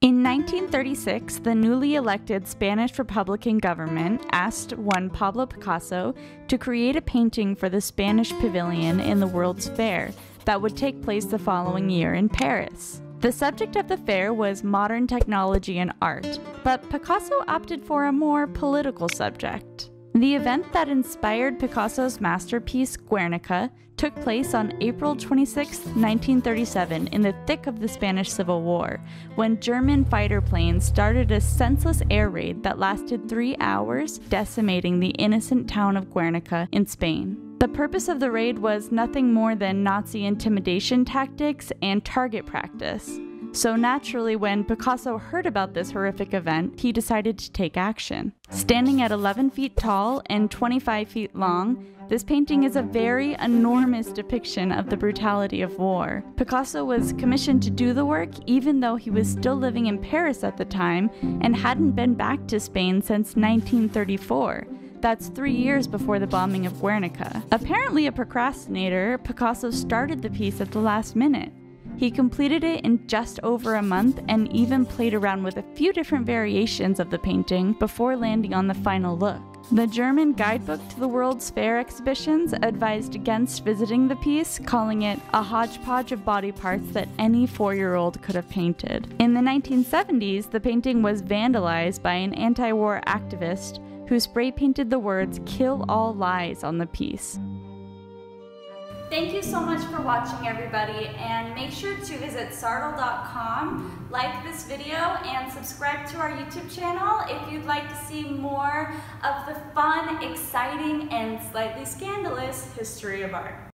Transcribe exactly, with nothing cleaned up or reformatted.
In nineteen thirty-six, the newly elected Spanish Republican government asked one Pablo Picasso to create a painting for the Spanish Pavilion in the World's Fair that would take place the following year in Paris. The subject of the fair was modern technology and art, but Picasso opted for a more political subject. The event that inspired Picasso's masterpiece, Guernica, took place on April twenty-sixth, nineteen thirty-seven, in the thick of the Spanish Civil War, when German fighter planes started a senseless air raid that lasted three hours, decimating the innocent town of Guernica in Spain. The purpose of the raid was nothing more than Nazi intimidation tactics and target practice. So naturally, when Picasso heard about this horrific event, he decided to take action. Standing at eleven feet tall and twenty-five feet long, this painting is a very enormous depiction of the brutality of war. Picasso was commissioned to do the work even though he was still living in Paris at the time and hadn't been back to Spain since nineteen thirty-four. That's three years before the bombing of Guernica. Apparently a procrastinator, Picasso started the piece at the last minute. He completed it in just over a month and even played around with a few different variations of the painting before landing on the final look. The German guidebook to the World's Fair exhibitions advised against visiting the piece, calling it a hodgepodge of body parts that any four-year-old could have painted. In the nineteen seventies, the painting was vandalized by an anti-war activist who spray-painted the words "Kill all lies" on the piece. Thank you so much for watching, everybody, and make sure to visit sardel dot com, like this video, and subscribe to our YouTube channel if you'd like to see more of the fun, exciting, and slightly scandalous history of art.